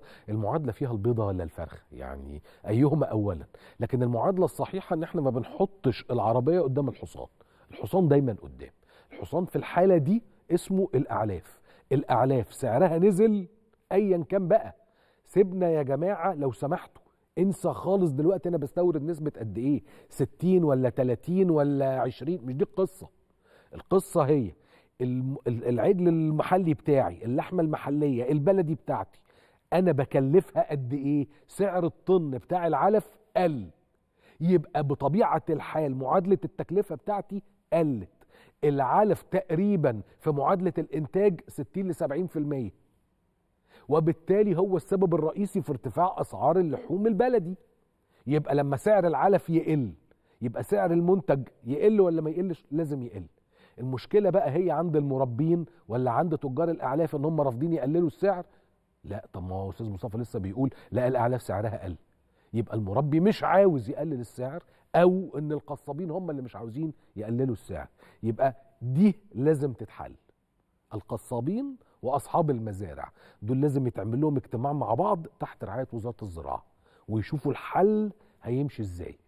الكوره المعادله فيها البيضه ولا الفرخ، يعني ايهما اولا. لكن المعادله الصحيحه ان احنا ما بنحطش العربيه قدام الحصان، الحصان دايما قدام. الحصان في الحاله دي اسمه الاعلاف. الاعلاف سعرها نزل ايا كان بقى، سيبنا يا جماعه لو سمحتوا، انسى خالص دلوقتي انا بستورد نسبه قد ايه، 60 ولا 30 ولا 20، مش دي القصه. القصه هي العجل المحلي بتاعي، اللحمه المحليه البلدي بتاعتي، انا بكلفها قد ايه. سعر الطن بتاع العلف قل، يبقى بطبيعه الحال معادله التكلفه بتاعتي قلت. العلف تقريبا في معادله الانتاج 60 ل 70%، وبالتالي هو السبب الرئيسي في ارتفاع اسعار اللحوم البلدي. يبقى لما سعر العلف يقل، يبقى سعر المنتج يقل ولا ما يقلش؟ لازم يقل. المشكله بقى هي عند المربين ولا عند تجار الاعلاف ان هم رافضين يقللوا السعر؟ لا، طب ما هو استاذ مصطفى لسه بيقول لا الاعلاف سعرها قل، يبقى المربي مش عاوز يقلل السعر، او ان القصابين هم اللي مش عاوزين يقللوا السعر. يبقى دي لازم تتحل. القصابين واصحاب المزارع دول لازم يتعمل لهم اجتماع مع بعض تحت رعايه وزاره الزراعه ويشوفوا الحل هيمشي ازاي.